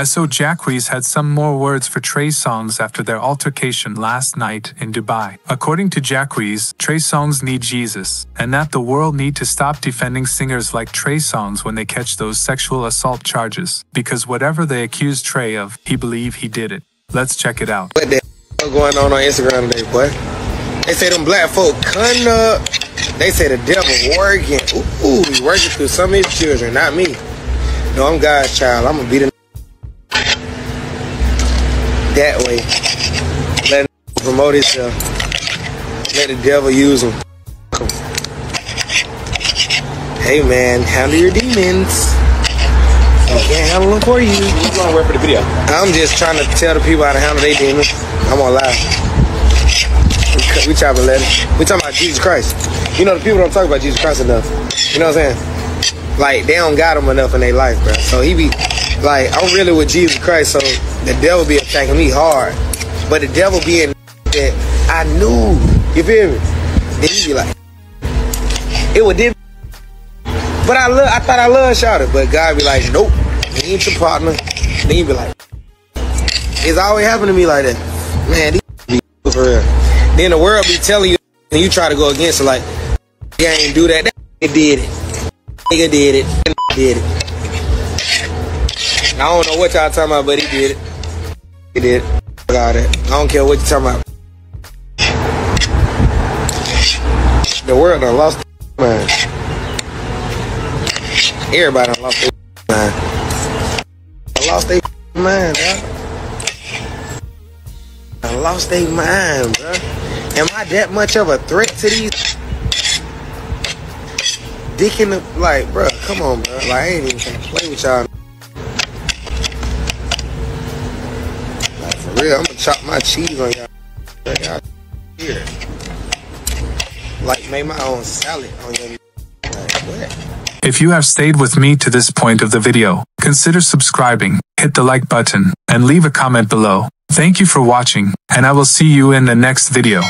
I saw Jacquees had some more words for Trey Songz after their altercation last night in Dubai. According to Jacquees, Trey Songz need Jesus, and that the world need to stop defending singers like Trey Songz when they catch those sexual assault charges, because whatever they accuse Trey of, he believe he did it. Let's check it out. What the hell going on Instagram today, boy? They say them black folk kinda, they say the devil working. Ooh, he working through some of his children, not me. No, I'm God's child. I'm gonna be the that way. Let him promote himself. Let the devil use him. Hey man, handle your demons. I can't handle them for you. Who's gonna work for the video? I'm just trying to tell the people how to handle their demons. I'm gonna lie. We talking about Jesus Christ. You know, the people don't talk about Jesus Christ enough. You know what I'm saying? Like, they don't got him enough in their life, bro. So he be, like, I'm really with Jesus Christ, so the devil be attacking me hard. But the devil be in that I knew, you feel me? Then he be like, it was this. But I thought I loved shouted, but God be like, nope, you ain't your partner. Then he be like, it's always happened to me like that. Man, these be for real. Then the world be telling you, and you try to go against it, like, you ain't do that. That did it. Nigga did it. Did it. I don't know what y'all talking about, but he did it. He did it. About it. I don't care what you talking about. The world done lost their mind. Everybody done lost their mind. I lost their mind, bro. I lost their mind, bro. Am I that much of a threat to these? Dick in the, like, bruh, come on, bruh. Like, I ain't even gonna play with y'all. Like, for real, I'm gonna chop my cheese on y'all. Y'all here. Like, make my own salad on y'all. Like, what? If you have stayed with me to this point of the video, consider subscribing, hit the like button, and leave a comment below. Thank you for watching, and I will see you in the next video.